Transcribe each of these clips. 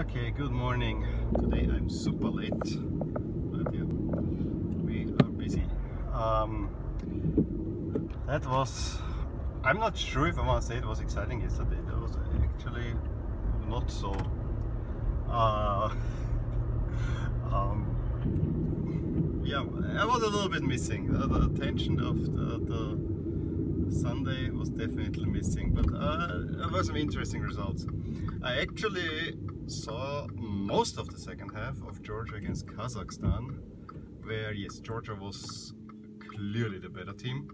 Okay, good morning. Today I'm super late, but yeah, we are busy. That was, I'm not sure if I want to say it was exciting yesterday. That was actually not so. Yeah, I was a little bit missing. The attention of the Sunday was definitely missing, but there were some interesting results. I actually saw most of the second half of Georgia against Kazakhstan, where yes, Georgia was clearly the better team.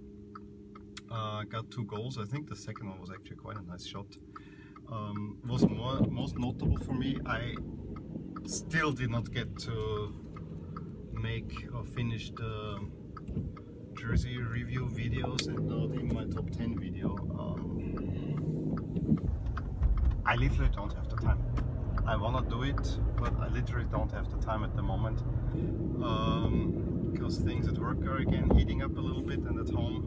Got two goals. I think the second one was actually quite a nice shot. Was most notable for me. I still did not get to make or finish the jersey review videos, and not in my top 10 video. I literally don't have the time. I wanna do it, but I literally don't have the time at the moment, because things at work are again heating up a little bit, and at home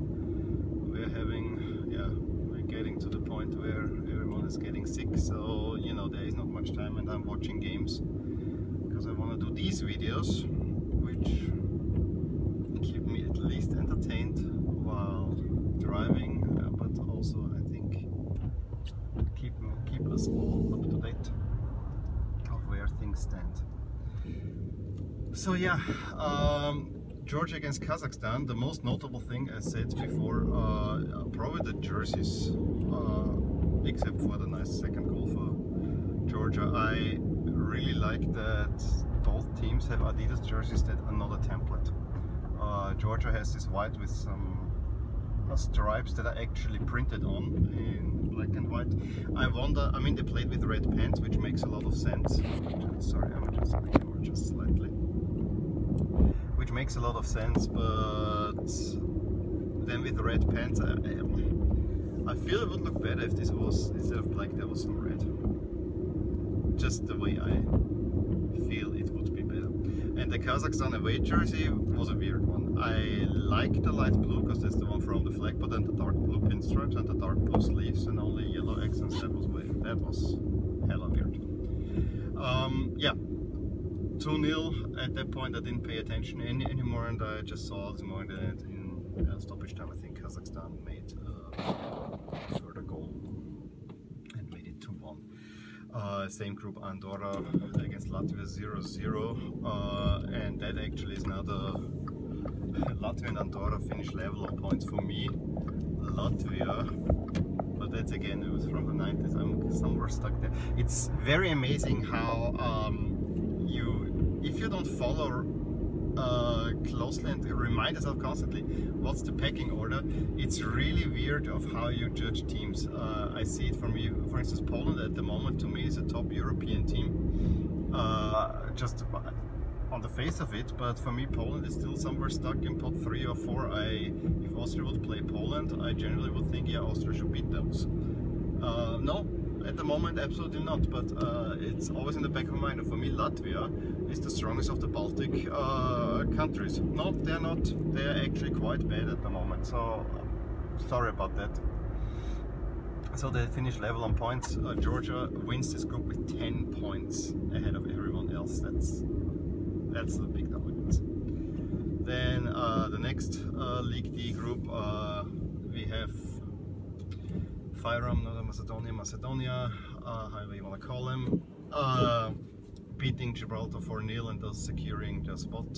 we're having, yeah, we're getting to the point where everyone is getting sick, so you know there is not much time, and I'm watching games because I wanna do these videos, which keep me at least entertained while driving, but also I think keep us all up to date of where things stand. So yeah, Georgia against Kazakhstan, the most notable thing I said before, probably the jerseys, except for the nice second goal for Georgia. I really like that both teams have Adidas jerseys that are not a template. Georgia has this white with some stripes that are actually printed on in black and white. I wonder, I mean, they played with red pants, which makes a lot of sense. Sorry, I'm adjusting the camera just slightly. Which makes a lot of sense, but then with red pants, I feel it would look better if this was, instead of black, there was some red. Just the way I feel it would be better. And the Kazakhstan away jersey was a weird one. I like the light blue because that's the one from the flag, but then the dark blue pinstripes and the dark blue sleeves and only yellow accents. That was hella weird. Yeah, 2-0 at that point. I didn't pay attention anymore, and I just saw this morning that in stoppage time, I think Kazakhstan made a further goal and made it 2-1. Same group, Andorra against Latvia 0-0, and that actually is now the Latvia and Andorra finish level on points for me. Latvia, but that's again, it was from the 90s, I'm somewhere stuck there. It's very amazing how if you don't follow closely and remind yourself constantly what's the pecking order, it's really weird of how you judge teams. I see it from you, for instance, Poland at the moment to me is a top European team, just on the face of it, but for me Poland is still somewhere stuck in pot 3 or 4. If Austria would play Poland, I generally would think, yeah, Austria should beat those. No, at the moment absolutely not, but it's always in the back of my mind. For me, Latvia is the strongest of the Baltic countries. No, they're not. They're actually quite bad at the moment, so sorry about that. So they finish level on points. Georgia wins this group with 10 points ahead of everyone else. That's the big dominance. Then the next League D group, we have FYROM, Northern Macedonia, however you want to call them, beating Gibraltar 4-0 and thus securing their spot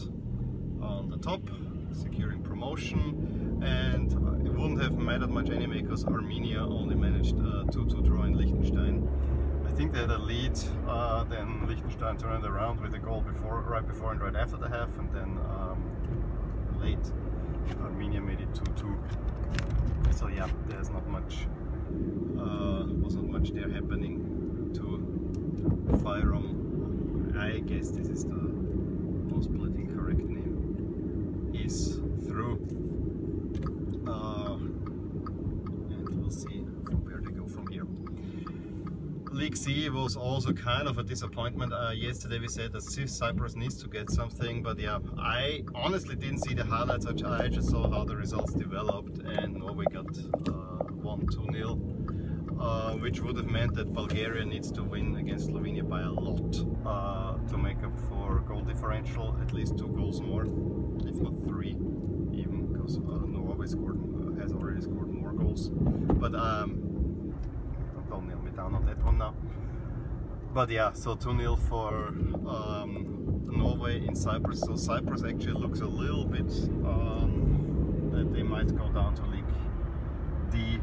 on the top, securing promotion. And it wouldn't have mattered much anyway because Armenia only managed a 2-2 draw in Liechtenstein. I think they had a lead, then Liechtenstein turned around with a goal right before and right after the half, and then late Armenia made it 2-2. So yeah, there's not much. Was not much there happening to FYROM. I guess this is the most politically correct name. Is through, and we'll see from where they go from here. League C was also kind of a disappointment. Yesterday we said that Cyprus needs to get something, but yeah, I honestly didn't see the highlights. I just saw how the results developed, and Norway got 1-2-0. which would have meant that Bulgaria needs to win against Slovenia by a lot to make up for goal differential, at least 2 goals more, if not 3, even, because Norway has already scored more goals. But don't nail me down on that one now. But yeah, so 2-0 for Norway in Cyprus. So Cyprus actually looks a little bit that they might go down to League D.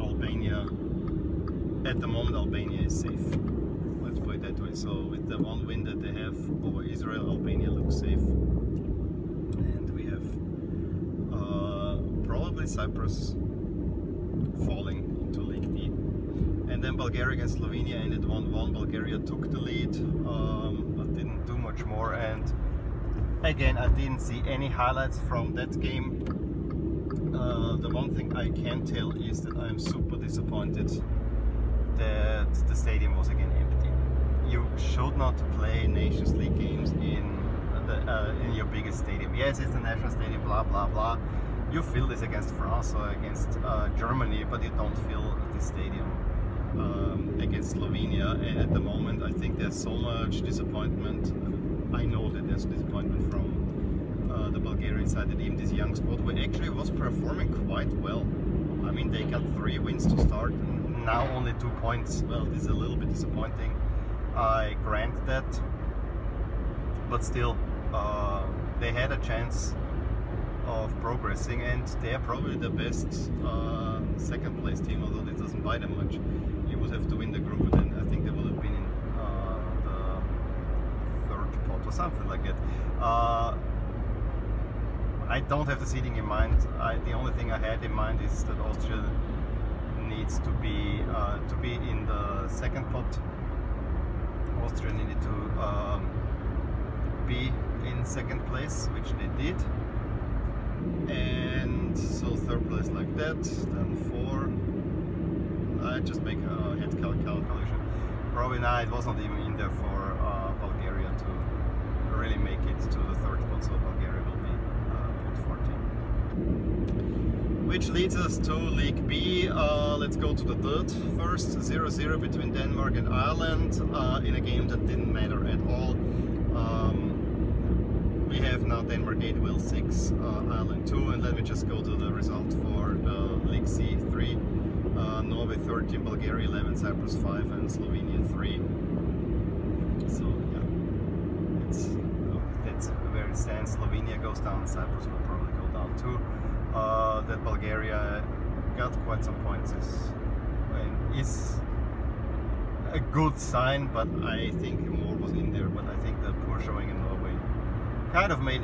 Albania, at the moment Albania is safe, let's put it that way. So with the 1 win that they have over Israel, Albania looks safe. And we have probably Cyprus falling into League D. And then Bulgaria against Slovenia ended 1-1. Bulgaria took the lead, but didn't do much more. And again, I didn't see any highlights from that game. The one thing I can tell is that I'm super disappointed that the stadium was again empty. You should not play Nations League games in your biggest stadium. Yes, it's the national stadium, blah blah blah. You feel this against France or against Germany, but you don't feel the stadium against Slovenia. And at the moment, I think there's so much disappointment. I know that there's disappointment from the Bulgarian side, that even this young squad, who actually was performing quite well. I mean, they got 3 wins to start, and now only 2 points. Well, this is a little bit disappointing, I grant that. But still, they had a chance of progressing, and they are probably the best second place team, although it doesn't buy them much. You would have to win the group, and then I think they would have been in the 3rd pot or something like that. I don't have the seeding in mind. The only thing I had in mind is that Austria needs to be in the 2nd pot. Austria needed to be in 2nd place, which they did. And so 3rd place like that, then 4. I just make a head calculation. Probably now it was not even in there for Bulgaria to really make it to the 3rd pot, so Bulgaria will be pot 14. Which leads us to League B. Let's go to the third first. 0-0 between Denmark and Ireland in a game that didn't matter at all. We have now Denmark 8, Wales 6, Ireland 2, and let me just go to the result for League C. 3, Norway 13, Bulgaria 11, Cyprus 5, and Slovenia 3. So yeah, that's where it stands. Slovenia goes down, Cyprus will probably go down too. That Bulgaria got quite some points is a good sign, but I think more was in there. But I think the poor showing in Norway kind of made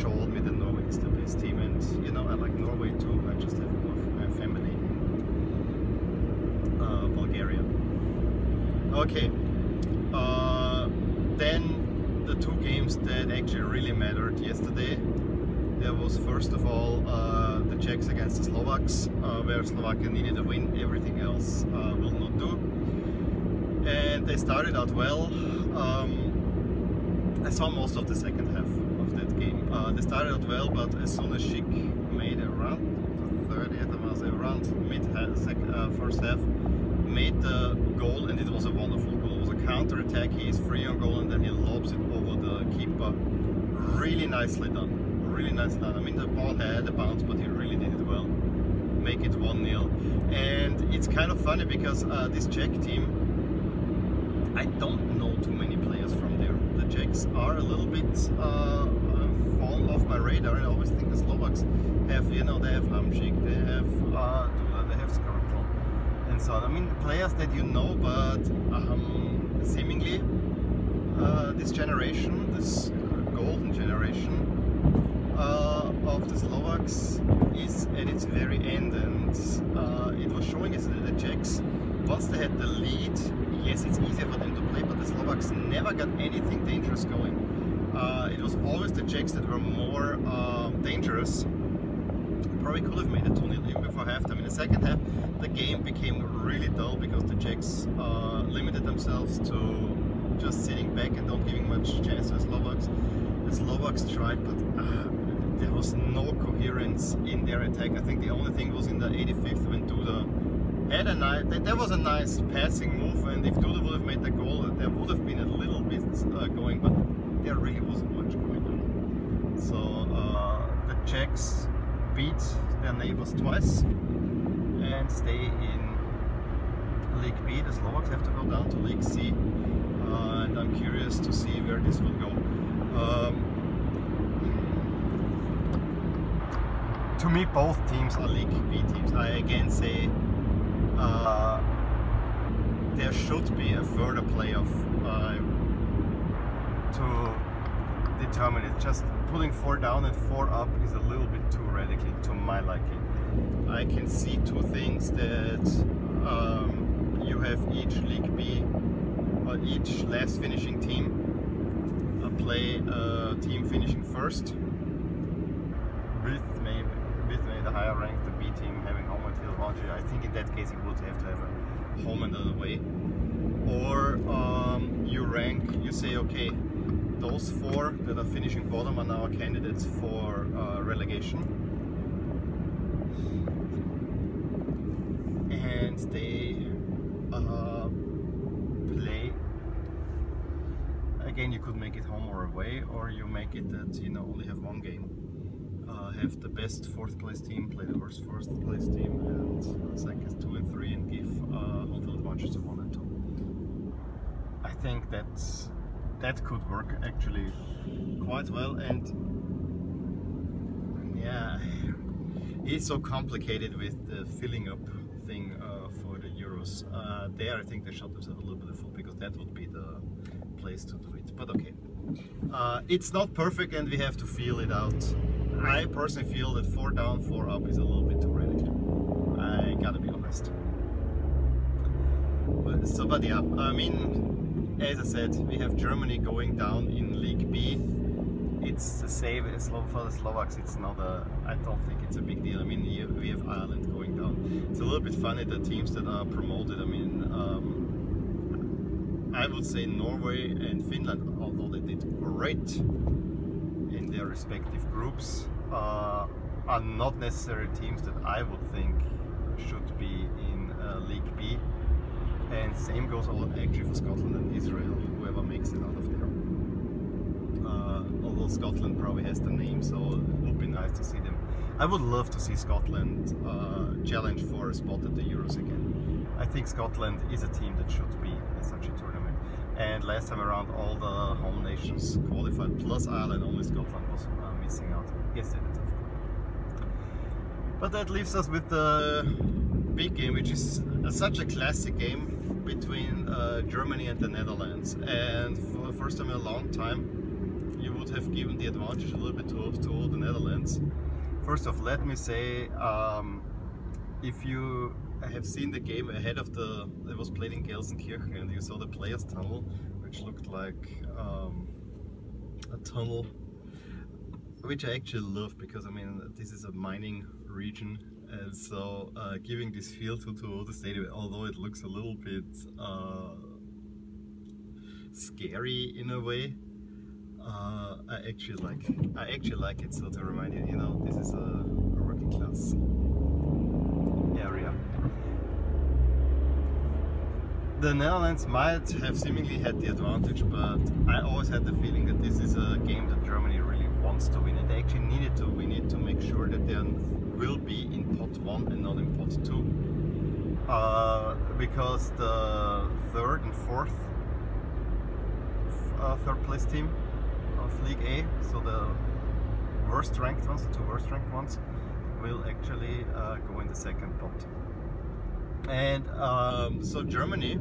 showed me that Norway is the best team, and you know, I like Norway too. I just have more for my family in Bulgaria. Okay, then the 2 games that actually really mattered yesterday. There was first of all the Czechs against the Slovaks, where Slovakia needed a win. Everything else will not do, and they started out well. I saw most of the 2nd half of that game. They started out well, but as soon as Schick made a run, the 1st half, made the goal, and it was a wonderful goal. It was a counter-attack, he is free on goal, and then he lobs it over the keeper. Really nicely done, really nicely done. I mean, the ball had a bounce, but he really did it well. Make it 1-0. And it's kind of funny, because this Czech team, I don't know too many players from there. The Czechs are a little bit fallen off my radar. I always think the Slovaks have, you know, they have Hamšík, they have Duda, they have Skrtel, and so on. I mean, players that you know, but seemingly this generation, this golden generation of the Slovaks is at its very end, and it was showing us that the Czechs, once they had the lead, yes, it's easier for them to play, but the Slovaks never got anything dangerous going. It was always the Czechs that were more dangerous. Probably could have made it 2-0 even before halftime. In the 2nd half, the game became really dull, because the Czechs limited themselves to just sitting back and not giving much chance to the Slovaks. The Slovaks tried, but there was no coherence in their attack. I think the only thing was in the 85th, when Duda had a nice, that was a nice passing move, and if Duda would have made the goal, there would have been a little bit going, but there really wasn't much going on. So the Czechs beat their neighbors twice and stay in League B. The Slovaks have to go down to League C, and I'm curious to see where this will go. To me, both teams are League B teams. I again say there should be a further playoff to determine it. Just putting 4 down and 4 up is a little bit too radically to my liking. I can see two things that you have each League B, or each last finishing team play a team finishing first, with maybe the higher rank, the B team having home and field advantage. I think in that case you would have to have a home and away, or you rank, you say okay, those 4 that are finishing bottom are now candidates for relegation. And they play again. You could make it home or away, or you make it that only have one game. Have the best 4th place team play the worst 1st place team, and seconds 2 and 3, and give home field advantage to 1 and 2. I think that could work actually quite well, and yeah, it's so complicated with the filling up thing for the Euros. There I think they shot themselves a little bit of foot, because that would be the place to do it. But okay, it's not perfect and we have to feel it out. I personally feel that 4 down, 4 up is a little bit too radical. I gotta be honest. But yeah, I mean, as I said, we have Germany going down in League B. It's the same as for the Slovaks. It's not a, I don't think it's a big deal. I mean, we have Ireland going down. It's a little bit funny, the teams that are promoted. I mean, I would say Norway and Finland, although they did great in their respective groups, are not necessarily teams that I would think should be in League B. And same goes actually for Scotland and Israel, whoever makes it out of there. Although Scotland probably has the name, so it would be nice to see them. I would love to see Scotland challenge for a spot at the Euros again. I think Scotland is a team that should be in such a tournament. And last time around, all the home nations qualified, plus Ireland, only Scotland was missing out. Yes, it is, of course. But that leaves us with the big game, which is such a classic game between Germany and the Netherlands. And for the first time in a long time, you would have given the advantage a little bit to the Netherlands. First off, let me say, if you have seen the game ahead of it was played in Gelsenkirchen, and you saw the players' tunnel, which looked like a tunnel, which I actually love, because I mean, this is a mining region, and so giving this feel to the stadium, although it looks a little bit scary in a way. I actually like it. So to remind you, this is a working class area. The Netherlands might have seemingly had the advantage, but I always had the feeling that this is a game that Germany really wants to win, and they actually needed to win it to make sure that they will be in pot 1 and not in pot 2, because the 3rd and 4th third place team of League A, so the worst ranked ones, the 2 worst ranked ones, will actually go in the 2nd pot. And so Germany,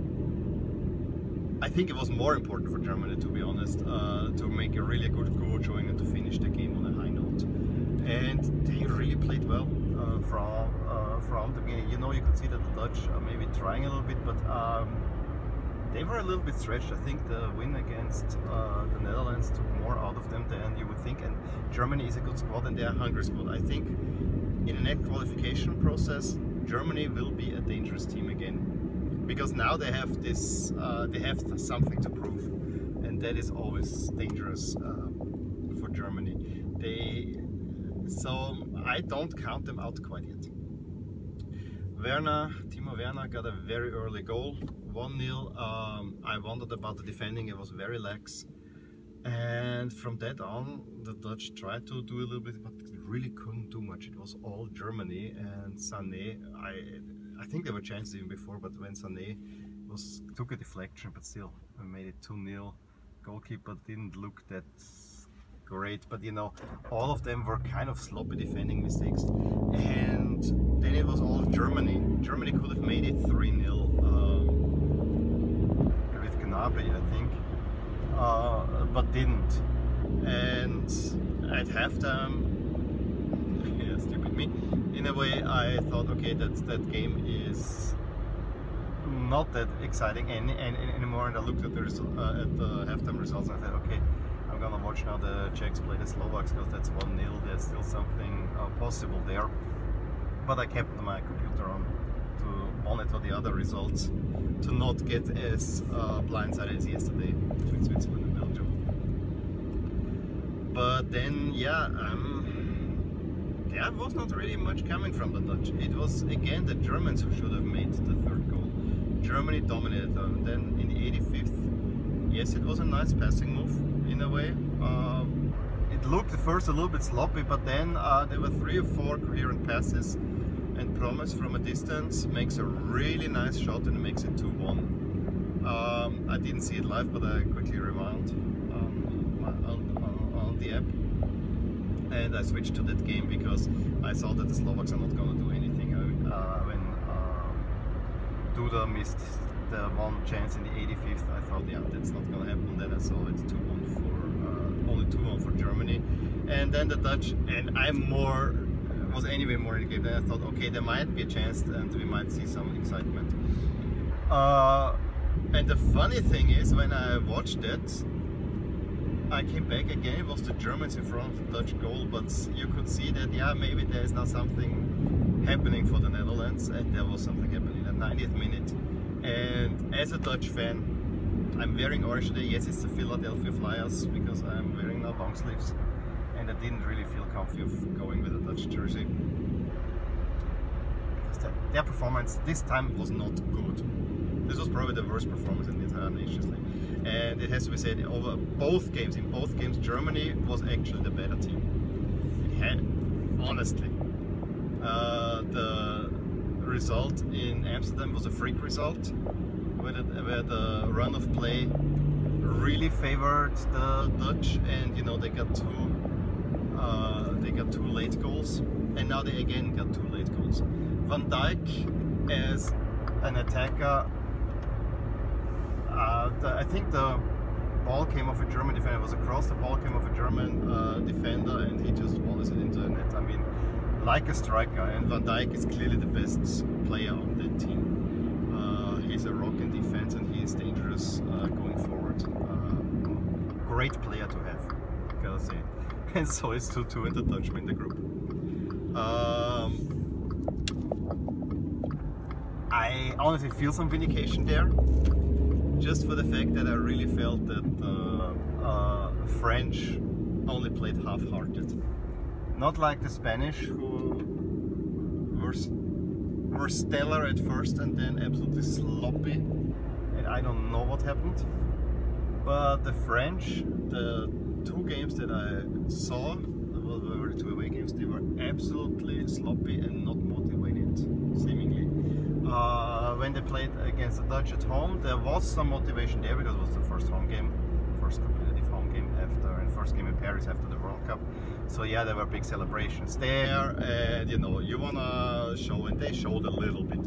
I think it was more important for Germany, to be honest, to make a really good goal showing and to finish the game on a high note. And they really played well from the beginning. You could see that the Dutch are maybe trying a little bit, but they were a little bit stretched. I think the win against the Netherlands took more out of them than you would think, and Germany is a good squad and they are a hungry squad. I think in the next qualification process, Germany will be a dangerous team again, because now they have this, they have something to prove, and that is always dangerous for Germany. So I don't count them out quite yet. Timo Werner got a very early goal, 1-0. I wondered about the defending, it was very lax. And from that on, the Dutch tried to do a little bit, but really couldn't do much. It was all Germany and Sané. I think there were chances even before, but when Sané took a deflection, but still made it 2-0. Goalkeeper didn't look that great, but you know, all of them were kind of sloppy defending mistakes. And then it was all Germany. Germany could have made it 3-0 with Gnabry, I think. But didn't, and at halftime, yeah, stupid me, in a way I thought, okay, that game is not that exciting anymore, and I looked at the halftime results and I said, okay, I'm gonna watch now the Czechs play the Slovaks, because that's 1-0, there's still something possible there, but I kept my computer on to monitor the other results, to not get as blindsided as yesterday between Switzerland and Belgium. But then, yeah, there was not really much coming from the Dutch. It was again the Germans who should have made the third goal. Germany dominated them. Then in the 85th, yes, it was a nice passing move in a way. It looked at first a little bit sloppy, but then there were 3 or 4 coherent passes. And Promes from a distance makes a really nice shot and makes it 2-1. I didn't see it live, but I quickly rewound on the app, and I switched to that game because I saw that the Slovaks are not going to do anything. When Duda missed the one chance in the 85th, I thought, yeah, that's not going to happen. Then I saw it's 2-1 for only 2-1 for Germany, and then the Dutch, and was anyway more in the game. Then I thought, okay, there might be a chance and we might see some excitement. And the funny thing is, when I watched it, I came back again, it was the Germans in front of the Dutch goal, but you could see that, yeah, maybe there is now something happening for the Netherlands, and there was something happening in the 90th minute. And as a Dutch fan, I'm wearing orange today, yes, it's the Philadelphia Flyers, because I'm wearing now long sleeves. And I didn't really feel comfy of going with a Dutch jersey, because their performance this time was not good. This was probably the worst performance in the entire Nations League, and it has to be said, over both games, in both games, Germany was actually the better team. It had, honestly, the result in Amsterdam was a freak result, where the run of play really favored the Dutch, and you know, they got two late goals, and now they again got 2 late goals. Van Dijk as an attacker, I think the ball came off a German defender, it was a cross, the ball came off a German defender, and he just volleys it into the net, I mean, like a striker, and Van Dijk is clearly the best player on that team. He's a rock in defense, and he is dangerous going forward. Great player to have, gotta say. And so it's 2-2 and the Dutch win the group. I honestly feel some vindication there, just for the fact that I really felt that French only played half-hearted. Not like the Spanish, who were stellar at first and then absolutely sloppy, and I don't know what happened. But the French, the 2 games that I saw, well, there were 2 away games, they were absolutely sloppy and not motivated, seemingly. When they played against the Dutch at home, there was some motivation there, because it was the first home game, first competitive home game after, and first game in Paris after the World Cup. So yeah, there were big celebrations there, and you know, you wanna show, and they showed a little bit.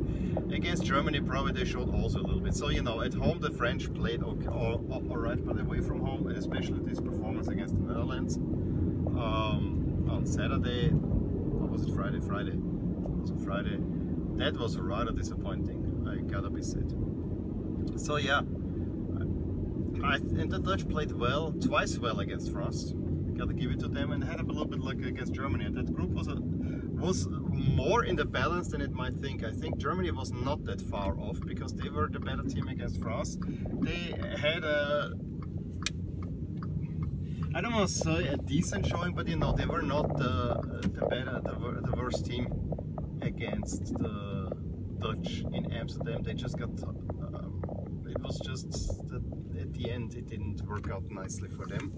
Against Germany, probably they showed also a little bit. So you know, at home the French played okay, all right, but away from home, and especially this performance against the Netherlands on Saturday, or was it Friday? Friday. It was on Friday. That was rather disappointing, I gotta be said. So yeah, and the Dutch played well, twice well against France. Gotta give it to them, and had a little bit luck against Germany. And that group was more in the balance than it might think. I think Germany was not that far off, because they were the better team against France. They had a, I don't want to say a decent showing, but you know, they were not the worst team against the Dutch in Amsterdam. They just got, it was just that at the end it didn't work out nicely for them.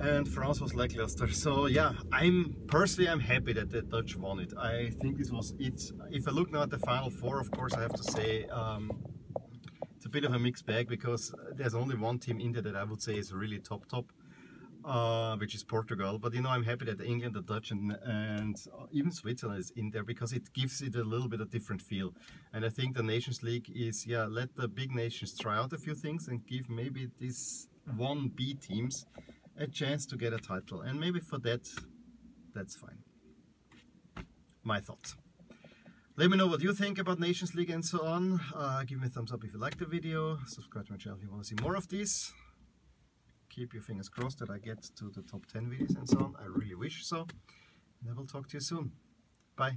And France was lackluster. So yeah, I'm personally happy that the Dutch won it. I think this was it. If I look now at the final four, of course I have to say it's a bit of a mixed bag, because there's only one team in there that I would say is really top, which is Portugal. But you know, I'm happy that England, the Dutch, and even Switzerland is in there, because it gives it a little bit of different feel. And I think the Nations League is, yeah, let the big nations try out a few things and give maybe these 1B teams a chance to get a title, and maybe for that, that's fine. My thoughts. Let me know what you think about Nations League and so on. Give me a thumbs up if you like the video, subscribe to my channel if you want to see more of these. Keep your fingers crossed that I get to the top 10 videos and so on. I really wish so, and I will talk to you soon. Bye.